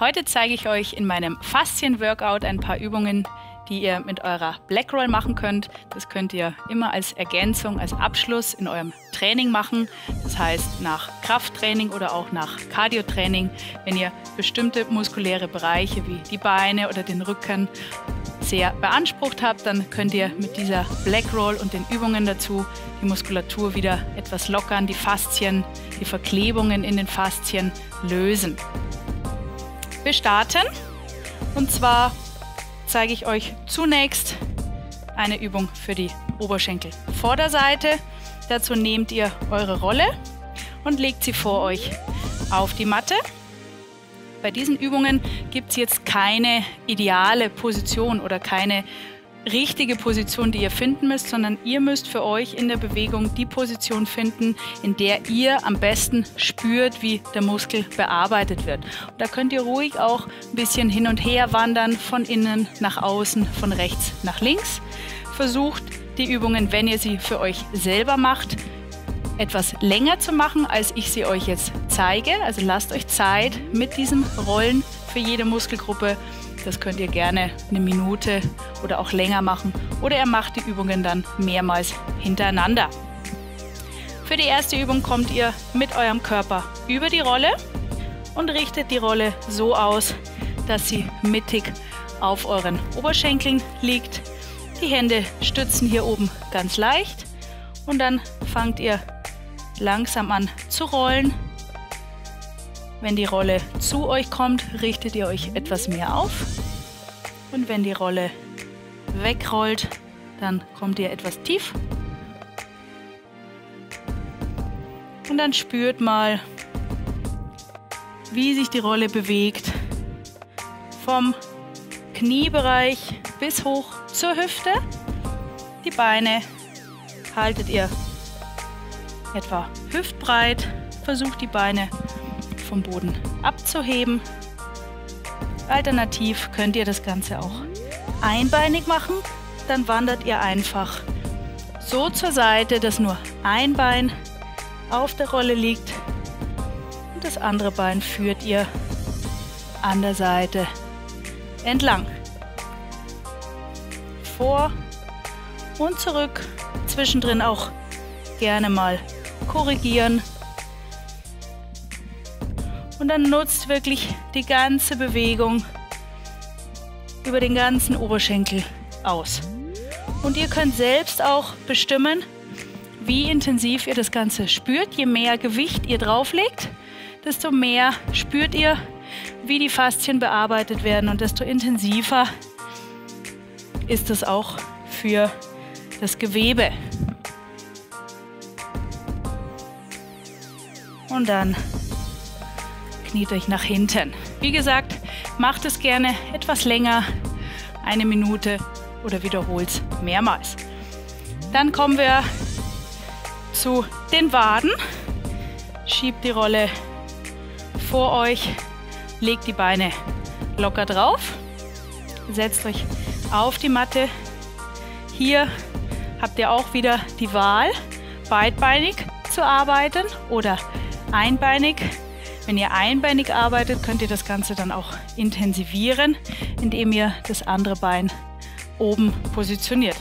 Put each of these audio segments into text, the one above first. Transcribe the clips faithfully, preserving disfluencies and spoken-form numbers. Heute zeige ich euch in meinem Faszien-Workout ein paar Übungen, die ihr mit eurer Blackroll machen könnt. Das könnt ihr immer als Ergänzung, als Abschluss in eurem Training machen. Das heißt, nach Krafttraining oder auch nach Cardiotraining, wenn ihr bestimmte muskuläre Bereiche wie die Beine oder den Rücken sehr beansprucht habt, dann könnt ihr mit dieser Blackroll und den Übungen dazu die Muskulatur wieder etwas lockern, die Faszien, die Verklebungen in den Faszien lösen. Wir starten, und zwar zeige ich euch zunächst eine Übung für die Oberschenkelvorderseite. Dazu nehmt ihr eure Rolle und legt sie vor euch auf die Matte. Bei diesen Übungen gibt es jetzt keine ideale Position oder keine richtige Position, die ihr finden müsst, sondern ihr müsst für euch in der Bewegung die Position finden, in der ihr am besten spürt, wie der Muskel bearbeitet wird. Und da könnt ihr ruhig auch ein bisschen hin und her wandern, von innen nach außen, von rechts nach links. Versucht die Übungen, wenn ihr sie für euch selber macht, etwas länger zu machen, als ich sie euch jetzt zeige. Also lasst euch Zeit mit diesem Rollen für jede Muskelgruppe. Das könnt ihr gerne eine Minute oder auch länger machen. Oder ihr macht die Übungen dann mehrmals hintereinander. Für die erste Übung kommt ihr mit eurem Körper über die Rolle und richtet die Rolle so aus, dass sie mittig auf euren Oberschenkeln liegt. Die Hände stützen hier oben ganz leicht und dann fangt ihr langsam an zu rollen. Wenn die Rolle zu euch kommt, richtet ihr euch etwas mehr auf. Und wenn die Rolle wegrollt, dann kommt ihr etwas tief. Und dann spürt mal, wie sich die Rolle bewegt. Vom Kniebereich bis hoch zur Hüfte. Die Beine haltet ihr etwa hüftbreit, versucht die Beine vom Boden abzuheben. Alternativ könnt ihr das Ganze auch einbeinig machen. Dann wandert ihr einfach so zur Seite, dass nur ein Bein auf der Rolle liegt und das andere Bein führt ihr an der Seite entlang. Vor und zurück. Zwischendrin auch gerne mal korrigieren. Und dann nutzt wirklich die ganze Bewegung über den ganzen Oberschenkel aus. Und ihr könnt selbst auch bestimmen, wie intensiv ihr das Ganze spürt. Je mehr Gewicht ihr drauflegt, desto mehr spürt ihr, wie die Faszien bearbeitet werden. Und desto intensiver ist es auch für das Gewebe. Und dann kniet euch nach hinten. Wie gesagt, macht es gerne etwas länger, eine Minute oder wiederholt es mehrmals. Dann kommen wir zu den Waden. Schiebt die Rolle vor euch, legt die Beine locker drauf, setzt euch auf die Matte. Hier habt ihr auch wieder die Wahl, beidbeinig zu arbeiten oder einbeinig. Wenn ihr einbeinig arbeitet, könnt ihr das Ganze dann auch intensivieren, indem ihr das andere Bein oben positioniert.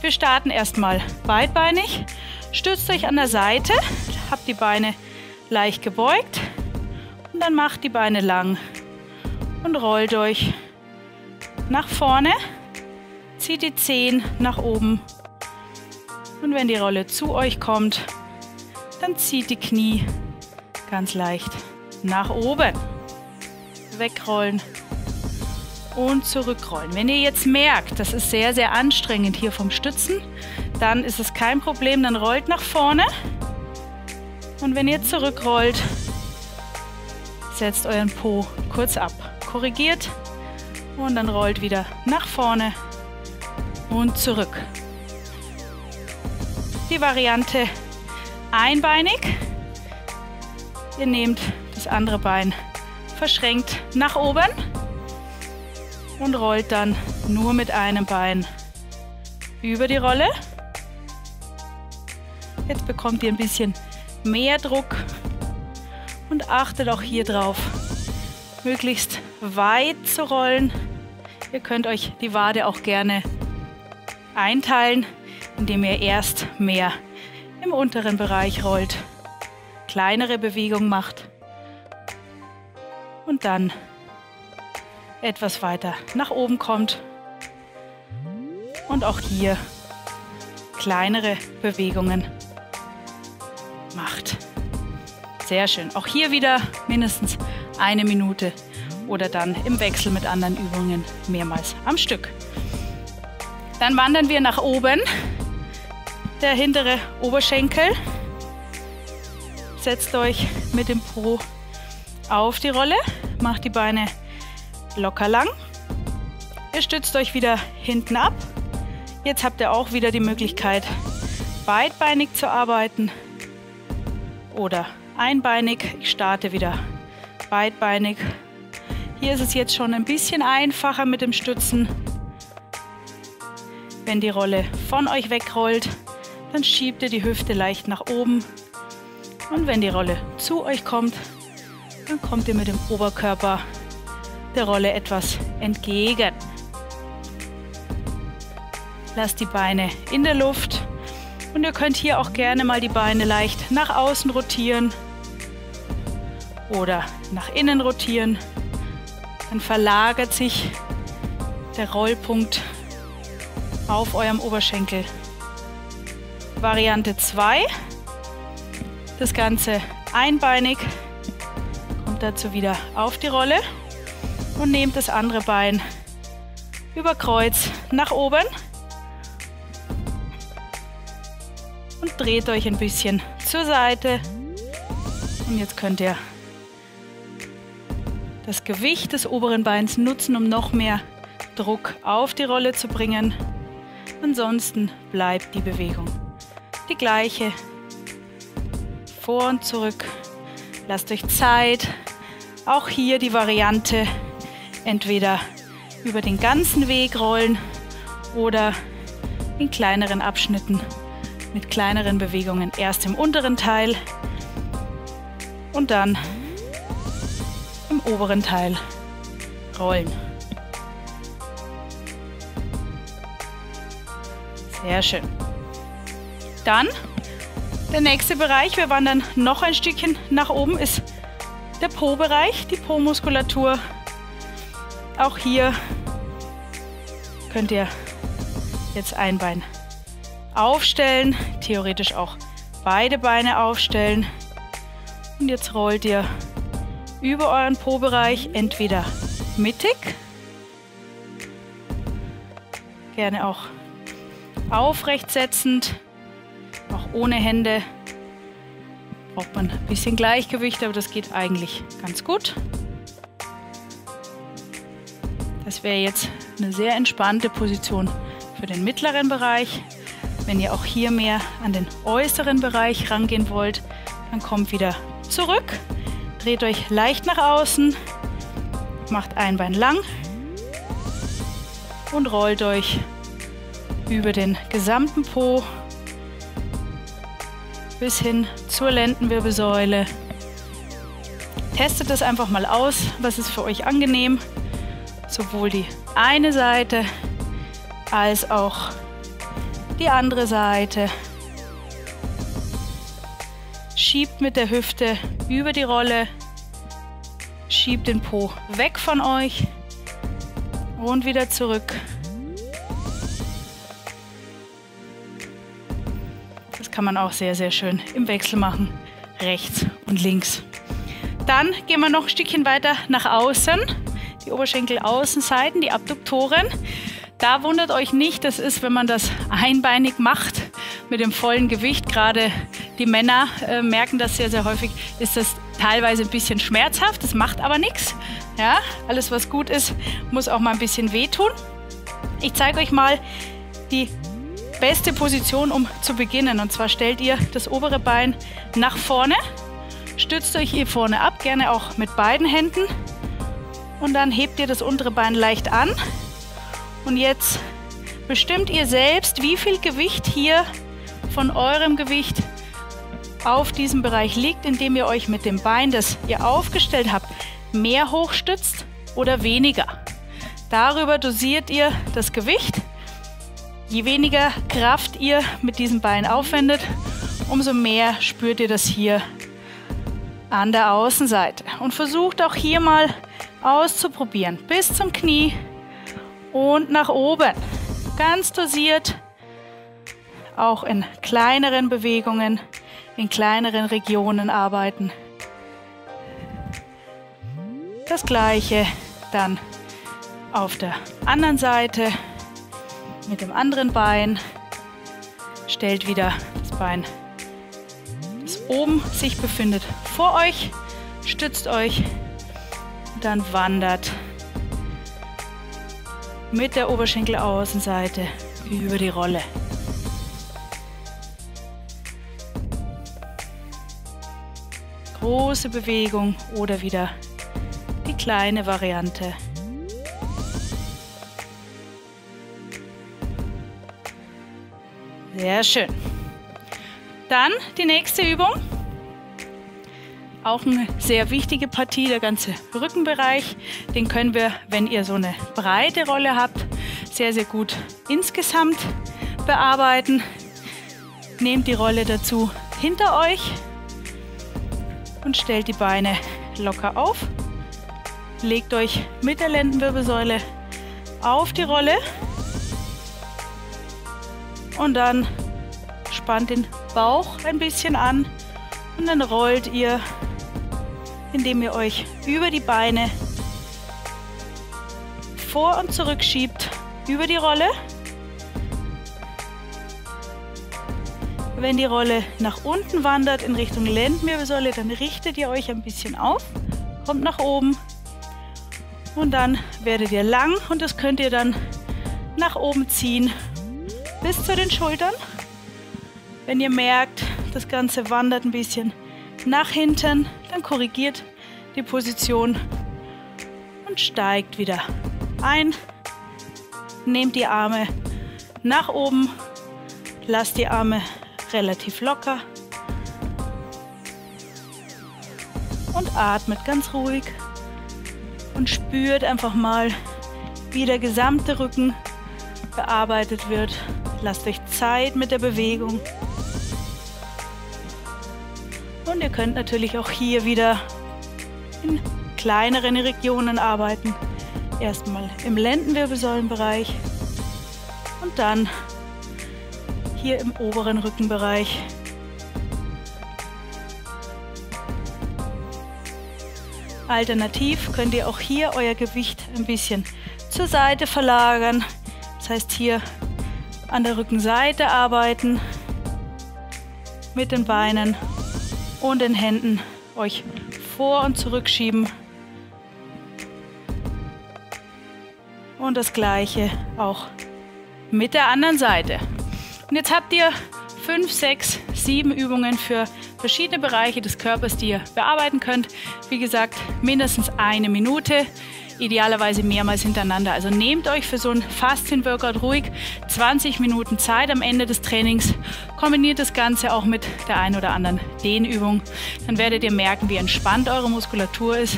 Wir starten erstmal beidbeinig. Stützt euch an der Seite, habt die Beine leicht gebeugt und dann macht die Beine lang und rollt euch nach vorne, zieht die Zehen nach oben und wenn die Rolle zu euch kommt, dann zieht die Knie ganz leicht nach oben, wegrollen und zurückrollen. Wenn ihr jetzt merkt, das ist sehr, sehr anstrengend hier vom Stützen, dann ist es kein Problem, dann rollt nach vorne und wenn ihr zurückrollt, setzt euren Po kurz ab, korrigiert und dann rollt wieder nach vorne und zurück. Die Variante einbeinig. Ihr nehmt das andere Bein verschränkt nach oben und rollt dann nur mit einem Bein über die Rolle. Jetzt bekommt ihr ein bisschen mehr Druck und achtet auch hier drauf, möglichst weit zu rollen. Ihr könnt euch die Wade auch gerne einteilen, indem ihr erst mehr im unteren Bereich rollt, kleinere Bewegungen macht und dann etwas weiter nach oben kommt und auch hier kleinere Bewegungen macht. Sehr schön. Auch hier wieder mindestens eine Minute oder dann im Wechsel mit anderen Übungen mehrmals am Stück. Dann wandern wir nach oben. Der hintere Oberschenkel. Setzt euch mit dem Po auf die Rolle. Macht die Beine locker lang. Ihr stützt euch wieder hinten ab. Jetzt habt ihr auch wieder die Möglichkeit, beidbeinig zu arbeiten oder einbeinig. Ich starte wieder beidbeinig. Hier ist es jetzt schon ein bisschen einfacher mit dem Stützen. Wenn die Rolle von euch wegrollt, dann schiebt ihr die Hüfte leicht nach oben. Und wenn die Rolle zu euch kommt, dann kommt ihr mit dem Oberkörper der Rolle etwas entgegen. Lasst die Beine in der Luft und ihr könnt hier auch gerne mal die Beine leicht nach außen rotieren oder nach innen rotieren. Dann verlagert sich der Rollpunkt auf eurem Oberschenkel. Variante zwei, das Ganze einbeinig, kommt dazu wieder auf die Rolle und nehmt das andere Bein über Kreuz nach oben und dreht euch ein bisschen zur Seite. Und jetzt könnt ihr das Gewicht des oberen Beins nutzen, um noch mehr Druck auf die Rolle zu bringen. Ansonsten bleibt die Bewegung die gleiche. Vor und zurück. Lasst euch Zeit. Auch hier die Variante entweder über den ganzen Weg rollen oder in kleineren Abschnitten mit kleineren Bewegungen. Erst im unteren Teil und dann im oberen Teil rollen. Sehr schön. Dann der nächste Bereich, wir wandern noch ein Stückchen nach oben, ist der Po-Bereich, die Po-Muskulatur. Auch hier könnt ihr jetzt ein Bein aufstellen, theoretisch auch beide Beine aufstellen. Und jetzt rollt ihr über euren Po-Bereich entweder mittig, gerne auch aufrecht setzend, auch ohne Hände. Braucht man ein bisschen Gleichgewicht, aber das geht eigentlich ganz gut. Das wäre jetzt eine sehr entspannte Position für den mittleren Bereich. Wenn ihr auch hier mehr an den äußeren Bereich rangehen wollt, dann kommt wieder zurück, dreht euch leicht nach außen, macht ein Bein lang und rollt euch über den gesamten Po bis hin zur Lendenwirbelsäule. Testet das einfach mal aus, was ist für euch angenehm. Sowohl die eine Seite als auch die andere Seite. Schiebt mit der Hüfte über die Rolle, schiebt den Po weg von euch und wieder zurück. Kann man auch sehr, sehr schön im Wechsel machen, rechts und links. Dann gehen wir noch ein Stückchen weiter nach außen, die Oberschenkelaußenseiten, die Abduktoren. Da wundert euch nicht, das ist, wenn man das einbeinig macht, mit dem vollen Gewicht, gerade die Männer äh, merken das sehr, sehr häufig, ist das teilweise ein bisschen schmerzhaft, das macht aber nichts. Ja, alles, was gut ist, muss auch mal ein bisschen wehtun. Ich zeige euch mal die beste Position, um zu beginnen. Und zwar stellt ihr das obere Bein nach vorne, stützt euch hier vorne ab, gerne auch mit beiden Händen. Und dann hebt ihr das untere Bein leicht an. Und jetzt bestimmt ihr selbst, wie viel Gewicht hier von eurem Gewicht auf diesem Bereich liegt, indem ihr euch mit dem Bein, das ihr aufgestellt habt, mehr hochstützt oder weniger. Darüber dosiert ihr das Gewicht. Je weniger Kraft ihr mit diesem Bein aufwendet, umso mehr spürt ihr das hier an der Außenseite. Und versucht auch hier mal auszuprobieren, bis zum Knie und nach oben. Ganz dosiert, auch in kleineren Bewegungen, in kleineren Regionen arbeiten. Das Gleiche dann auf der anderen Seite mit dem anderen Bein. Stellt wieder das Bein, das oben sich befindet, vor euch, stützt euch und dann wandert mit der Oberschenkelaußenseite über die Rolle. Große Bewegung oder wieder die kleine Variante. Sehr schön. Dann die nächste Übung. Auch eine sehr wichtige Partie, der ganze Rückenbereich. Den können wir, wenn ihr so eine breite Rolle habt, sehr, sehr gut insgesamt bearbeiten. Nehmt die Rolle dazu hinter euch und stellt die Beine locker auf. Legt euch mit der Lendenwirbelsäule auf die Rolle. Und dann spannt den Bauch ein bisschen an und dann rollt ihr, indem ihr euch über die Beine vor und zurück schiebt, über die Rolle. Wenn die Rolle nach unten wandert in Richtung Lendenwirbelsäule, dann richtet ihr euch ein bisschen auf, kommt nach oben und dann werdet ihr lang und das könnt ihr dann nach oben ziehen. Bis zu den Schultern. Wenn ihr merkt, das Ganze wandert ein bisschen nach hinten, dann korrigiert die Position und steigt wieder ein. Nehmt die Arme nach oben, lasst die Arme relativ locker und atmet ganz ruhig und spürt einfach mal, wie der gesamte Rücken bearbeitet wird. Lasst euch Zeit mit der Bewegung. Und ihr könnt natürlich auch hier wieder in kleineren Regionen arbeiten. Erstmal im Lendenwirbelsäulenbereich und dann hier im oberen Rückenbereich. Alternativ könnt ihr auch hier euer Gewicht ein bisschen zur Seite verlagern. Das heißt, hier an der Rückenseite arbeiten, mit den Beinen und den Händen euch vor und zurück schieben. Und das Gleiche auch mit der anderen Seite. Und jetzt habt ihr fünf, sechs, sieben Übungen für verschiedene Bereiche des Körpers, die ihr bearbeiten könnt. Wie gesagt, mindestens eine Minute. Idealerweise mehrmals hintereinander. Also nehmt euch für so ein Faszien-Workout ruhig zwanzig Minuten Zeit am Ende des Trainings. Kombiniert das Ganze auch mit der einen oder anderen Dehnübung. Dann werdet ihr merken, wie entspannt eure Muskulatur ist,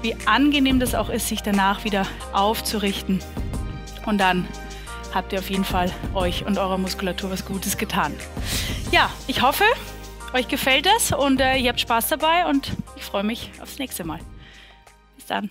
wie angenehm das auch ist, sich danach wieder aufzurichten. Und dann habt ihr auf jeden Fall euch und eurer Muskulatur was Gutes getan. Ja, ich hoffe, euch gefällt das und äh, ihr habt Spaß dabei und ich freue mich aufs nächste Mal. Bis dann.